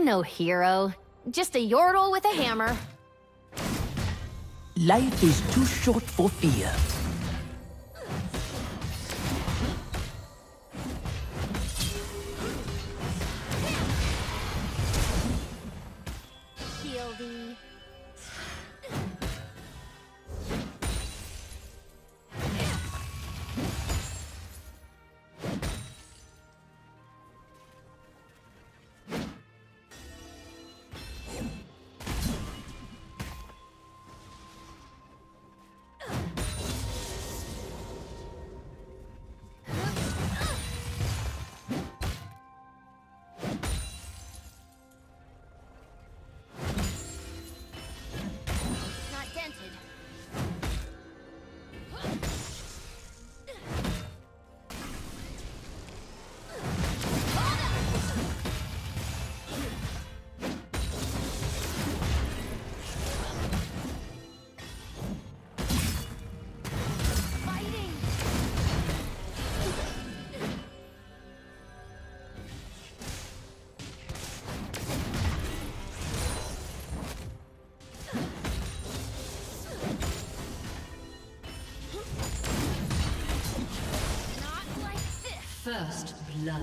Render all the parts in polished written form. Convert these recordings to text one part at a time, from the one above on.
I'm no hero, just a yordle with a hammer. Life is too short for fear. First blood.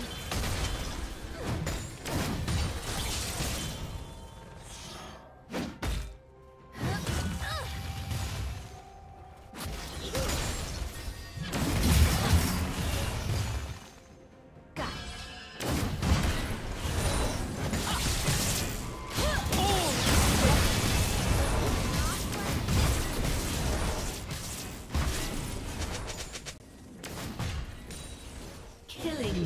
Killing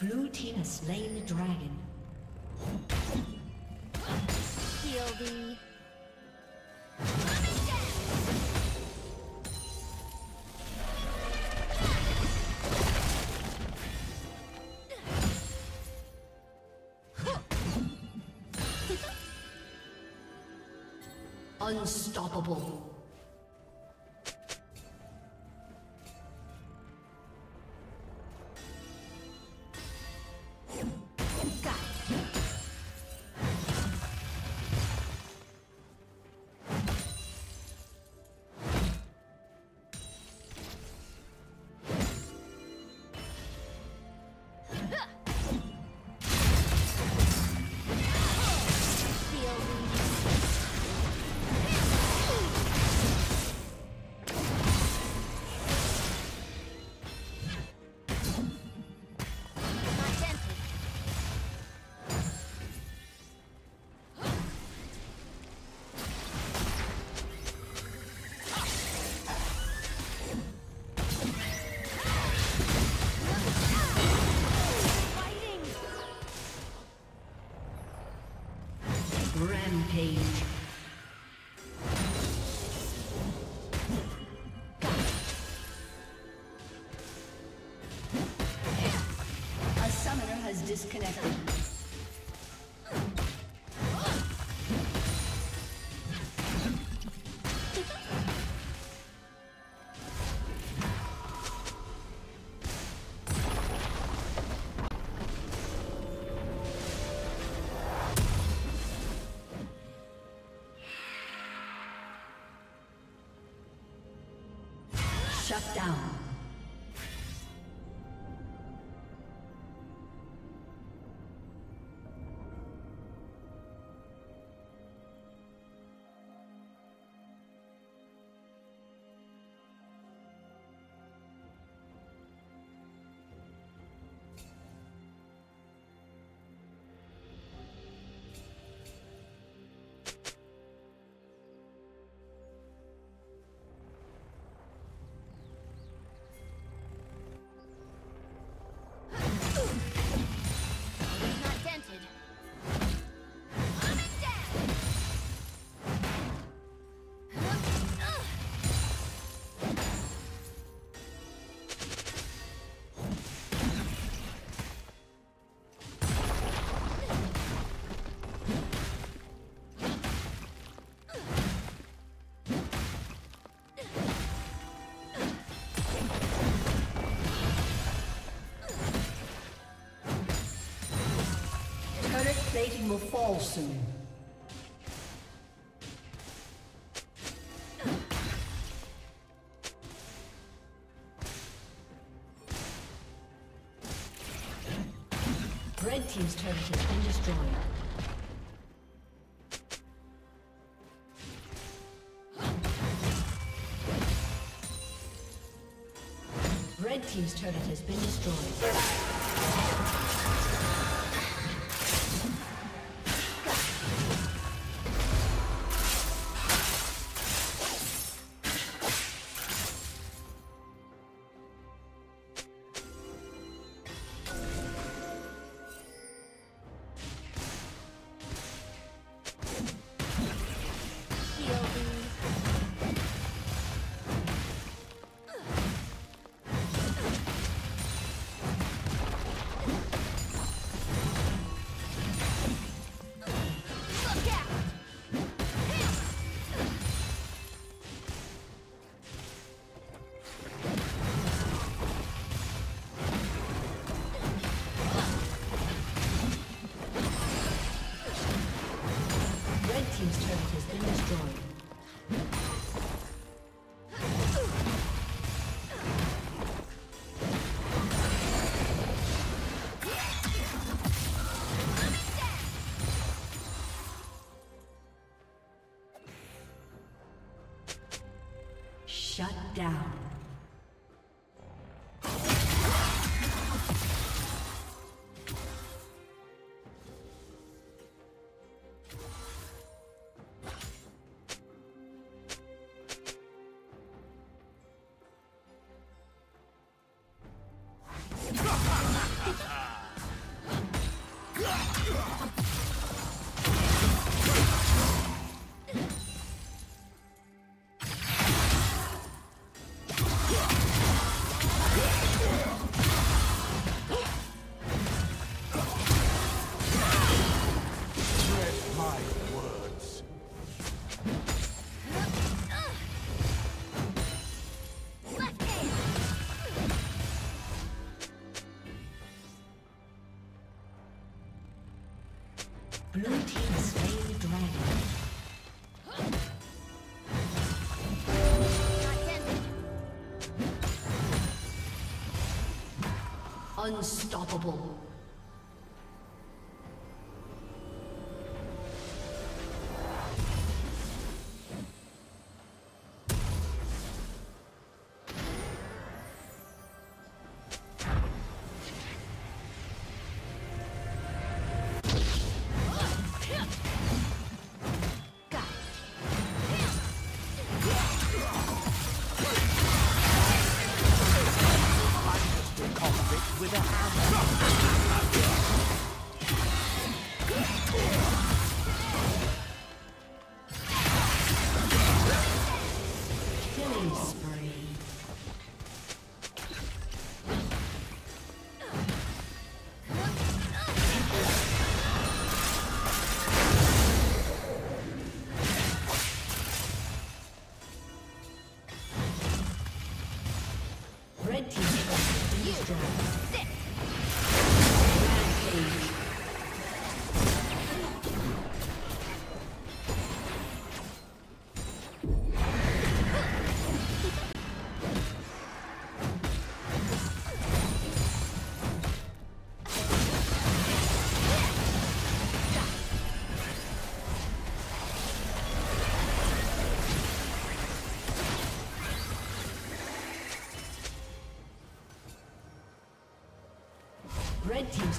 Blue team has slain the dragon. Heal thee. Unstoppable. Rampage. A summoner has disconnected. Shut down. Plating will fall soon. Red team's turret has been destroyed. Red team's turret has been destroyed. Shut down. Unstoppable. Red Team's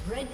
Red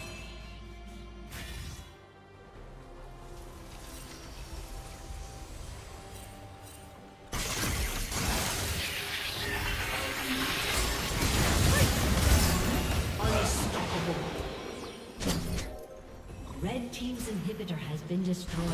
been destroyed. Unstoppable. Red Team's inhibitor has been destroyed.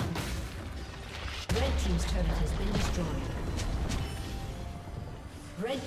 Red Team's turret has been destroyed. Red